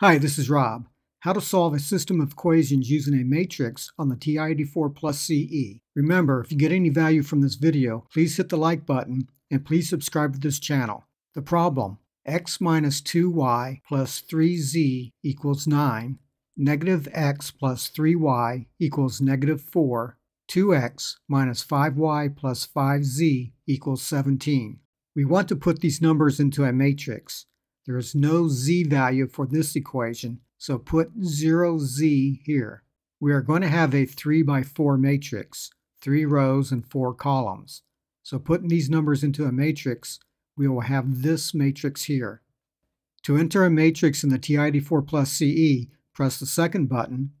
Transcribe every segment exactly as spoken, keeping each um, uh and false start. Hi, this is Rob. How to solve a system of equations using a matrix on the T I eighty-four Plus C E. Remember, if you get any value from this video, please hit the like button and please subscribe to this channel. The problem, x minus two y plus three z equals nine, negative x plus three y equals negative four, two x minus five y plus five z equals seventeen. We want to put these numbers into a matrix. There is no z value for this equation, so put zero z here. We are going to have a three by four matrix, three rows and four columns. So putting these numbers into a matrix, we will have this matrix here. To enter a matrix in the T I eighty-four Plus C E, press the second button,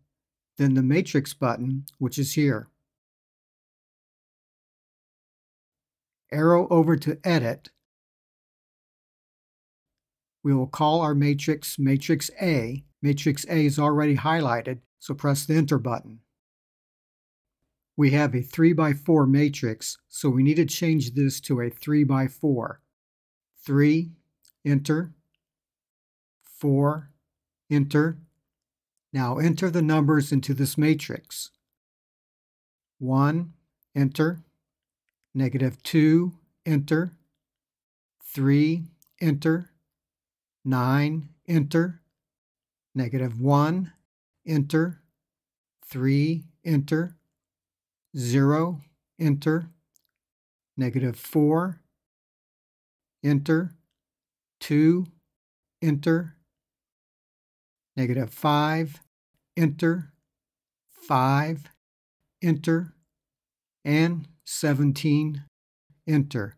then the matrix button, which is here. Arrow over to Edit. We will call our matrix matrix A. Matrix A is already highlighted, so press the Enter button. We have a three by four matrix, so we need to change this to a three by four. three, Enter. four, Enter. Now enter the numbers into this matrix. one, Enter. Negative two, Enter. three, Enter. nine, Enter. Negative one, Enter. three, Enter. zero, Enter. Negative four, Enter. two, Enter. Negative five, Enter. five, Enter. And seventeen, Enter.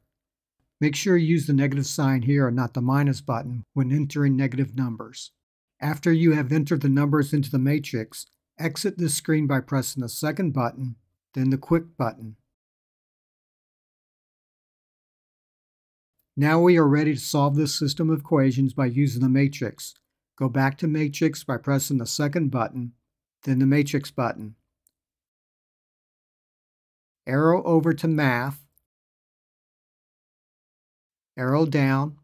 Make sure you use the negative sign here and not the minus button when entering negative numbers. After you have entered the numbers into the matrix, exit this screen by pressing the second button, then the Quick button. Now we are ready to solve this system of equations by using the matrix. Go back to Matrix by pressing the second button, then the Matrix button. Arrow over to Math. Arrow down,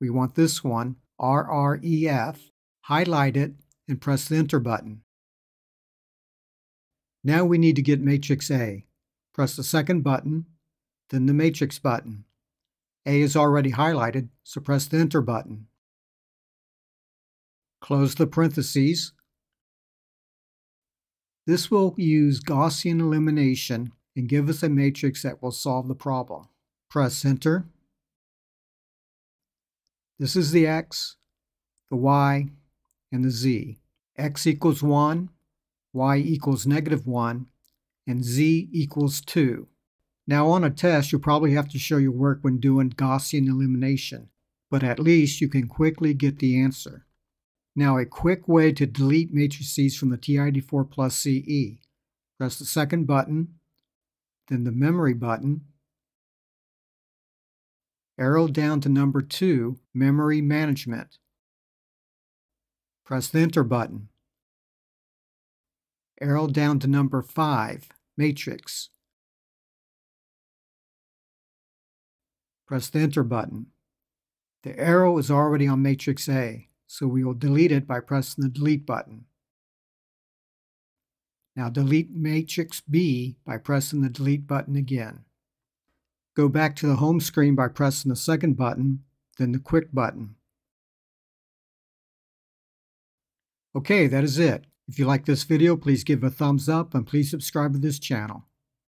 we want this one, R R E F, highlight it and press the Enter button. Now we need to get matrix A. Press the second button, then the matrix button. A is already highlighted, so press the Enter button. Close the parentheses. This will use Gaussian elimination and give us a matrix that will solve the problem. Press Enter. This is the x, the y, and the z. x equals one, y equals negative one, and z equals two. Now on a test, you'll probably have to show your work when doing Gaussian elimination, but at least you can quickly get the answer. Now a quick way to delete matrices from the T I eighty-four Plus C E. Press the second button, then the memory button. Arrow down to number two, Memory Management. Press the Enter button. Arrow down to number five, Matrix. Press the Enter button. The arrow is already on matrix A, so we will delete it by pressing the Delete button. Now delete matrix B by pressing the Delete button again. Go back to the home screen by pressing the second button, then the Quick button. Okay, that is it. If you like this video, please give it a thumbs up and please subscribe to this channel.